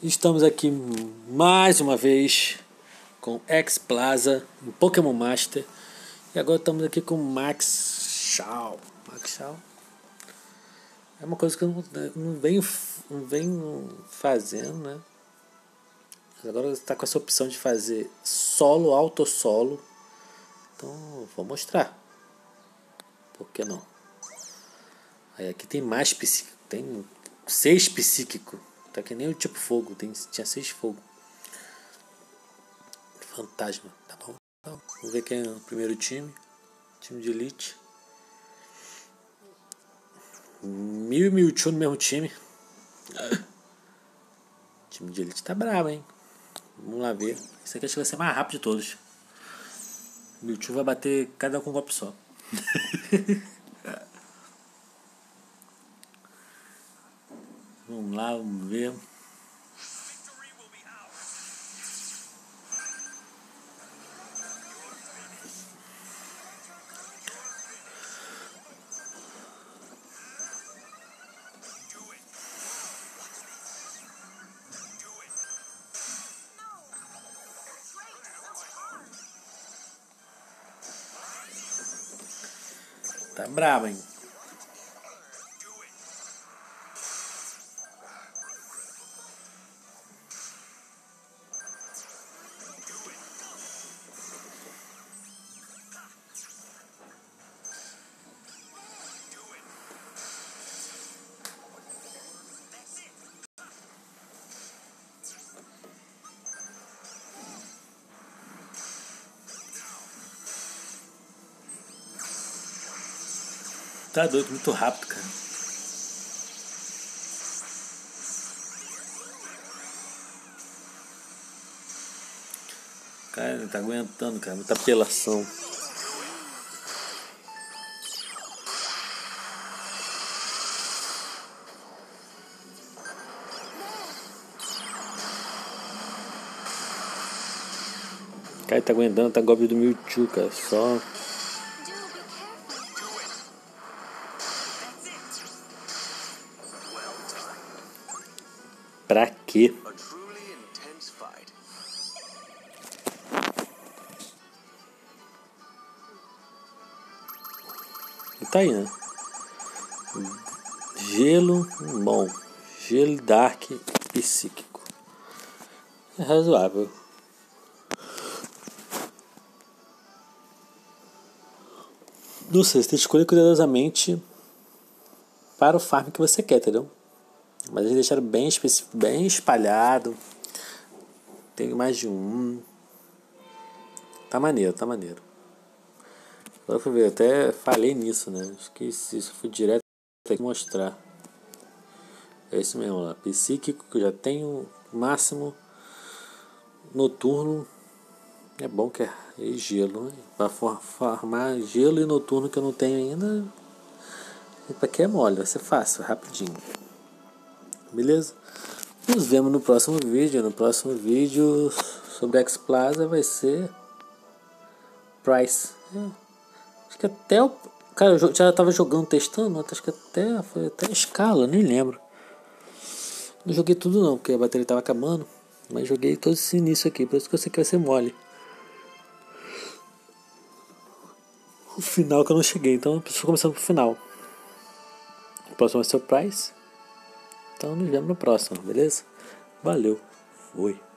Estamos aqui mais uma vez com Ex Plaza, um Pokémon Master. E agora estamos aqui com Max Chau. Max Chau é uma coisa que eu não venho fazendo, né? Mas agora está com essa opção de fazer solo, autossolo. Então vou mostrar. Por que não? Aí aqui tem mais psíquico. Tem 6 psíquico. Tá que nem o tipo fogo, tinha 6 fogo. Fantasma, tá bom? Então, vamos ver quem é o primeiro time. Time de elite. Mewtwo no mesmo time. O time de elite tá brabo, hein? Vamos lá ver. Esse aqui acho que vai ser mais rápido de todos. Mewtwo vai bater cada um com um golpe só. Vamos lá, vamos ver. Tá brabo, hein? Tá doido, muito rápido, cara. Cara, não tá aguentando, cara. Muita apelação. Cara, tá aguentando, tá golpe do Mewtwo, cara. Só... Pra quê? E tá aí, né? Gelo, bom. Gelo, Dark e Psíquico. É razoável. Não sei, você tem que escolher cuidadosamente para o farm que você quer, entendeu? Mas eles deixaram bem espalhado. Tem mais de um. Tá maneiro, tá maneiro. Agora fui ver, eu até falei nisso, né? Esqueci, isso fui direto pra mostrar. É isso mesmo lá. Psíquico, que eu já tenho máximo. Noturno. É bom que é e gelo, né? Pra formar gelo e noturno que eu não tenho ainda. Isso aqui é mole, vai ser fácil, rapidinho. Beleza? Nos vemos no próximo vídeo. No próximo vídeo sobre Ex Plaza vai ser Pryce. Acho que até o... Cara, eu já tava jogando, testando. Acho que até... Foi até escala, nem lembro. Não joguei tudo não, porque a bateria tava acabando. Mas joguei todo esse início aqui. Por isso que eu sei que vai ser mole. O final que eu não cheguei. Então eu preciso começar pro final. O próximo vai ser o Pryce. Então nos vemos no próximo, beleza? Valeu, fui!